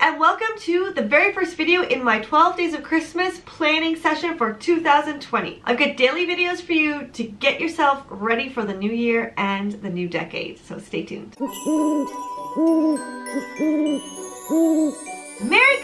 and welcome to the very first video in my 12 Days of Christmas planning session for 2020. I've got daily videos for you to get yourself ready for the new year and the new decade, so stay tuned. Merry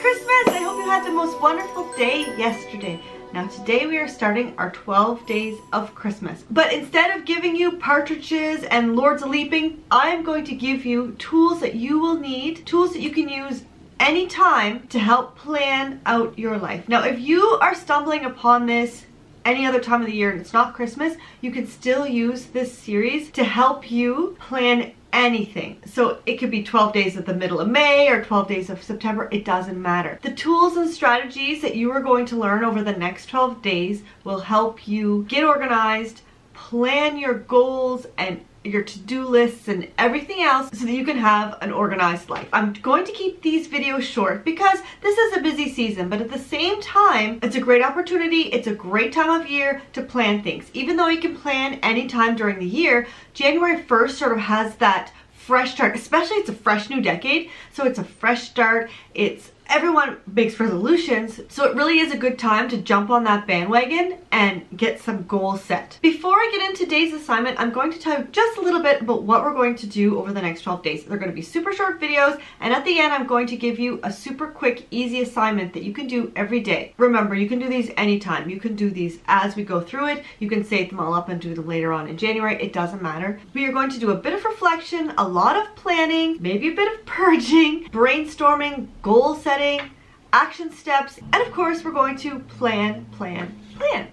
Christmas! I hope you had the most wonderful day yesterday. Now today we are starting our 12 days of Christmas. But instead of giving you partridges and lords a-leaping, I am going to give you tools that you will need, tools that you can use anytime to help plan out your life. Now if you are stumbling upon this any other time of the year and it's not Christmas, you can still use this series to help you plan anything. So it could be 12 days of the middle of May or 12 days of September, it doesn't matter. The tools and strategies that you are going to learn over the next 12 days will help you get organized, plan your goals and your to-do lists and everything else so that you can have an organized life. I'm going to keep these videos short because this is a busy season, but at the same time, it's a great opportunity, it's a great time of year to plan things. Even though you can plan any time during the year, January 1st sort of has that fresh start, especially it's a fresh new decade, so it's a fresh start, it's everyone makes resolutions, so it really is a good time to jump on that bandwagon and get some goals set. Before I get into today's assignment, I'm going to tell you just a little bit about what we're going to do over the next 12 days. They're going to be super short videos, and at the end I'm going to give you a super quick, easy assignment that you can do every day. Remember, you can do these anytime. You can do these as we go through it. You can save them all up and do them later on in January. It doesn't matter. We are going to do a bit of reflection, a lot of planning, maybe a bit of purging, brainstorming, goal setting, action steps, and of course we're going to plan.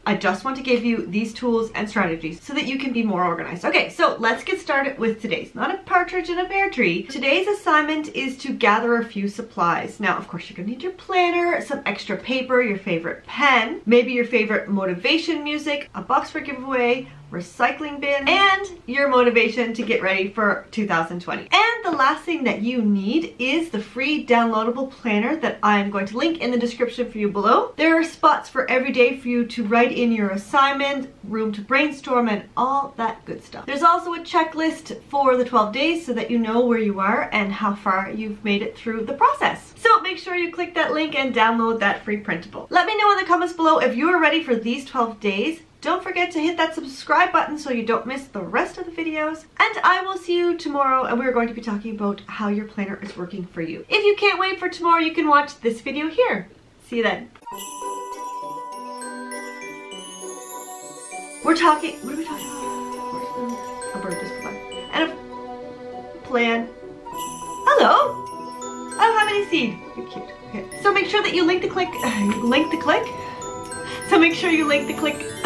I just want to give you these tools and strategies so that you can be more organized. Okay, so let's get started with today's, not a partridge in a pear tree. Today's assignment is to gather a few supplies. Now, of course, you're gonna need your planner, some extra paper, your favorite pen, maybe your favorite motivation music, a box for giveaway, recycling bin, and your motivation to get ready for 2020. And the last thing that you need is the free downloadable planner that I'm going to link in the description for you below. There are spots for every day for you to write in your assignment, room to brainstorm, and all that good stuff. There's also a checklist for the 12 days so that you know where you are and how far you've made it through the process. So make sure you click that link and download that free printable. Let me know in the comments below if you are ready for these 12 days. Don't forget to hit that subscribe button so you don't miss the rest of the videos. And I will see you tomorrow, and we're going to be talking about how your planner is working for you. If you can't wait for tomorrow, you can watch this video here. See you then. What are we talking about? A bird just flew by. And a plan. Hello? I don't have any seed. You're cute. Okay. So make sure that you link the click.